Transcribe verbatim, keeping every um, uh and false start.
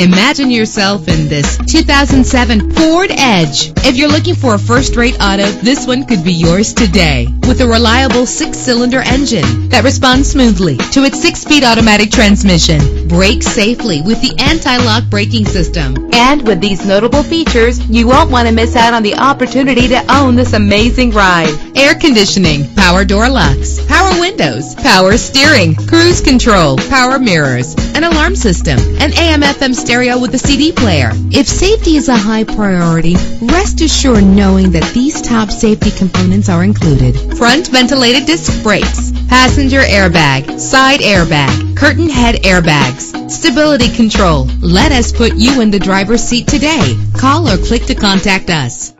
Imagine yourself in this two thousand seven Ford Edge. If you're looking for a first-rate auto, this one could be yours today. With a reliable six-cylinder engine that responds smoothly to its six-speed automatic transmission, brake safely with the anti-lock braking system. And with these notable features, you won't want to miss out on the opportunity to own this amazing ride. Air conditioning, power door locks, power windows, power steering, cruise control, power mirrors, an alarm system, an A M F M stereo with a C D player. If safety is a high priority, rest assured knowing that these top safety components are included: front ventilated disc brakes, passenger airbag, side airbag, curtain head airbags, stability control. Let us put you in the driver's seat today. Call or click to contact us.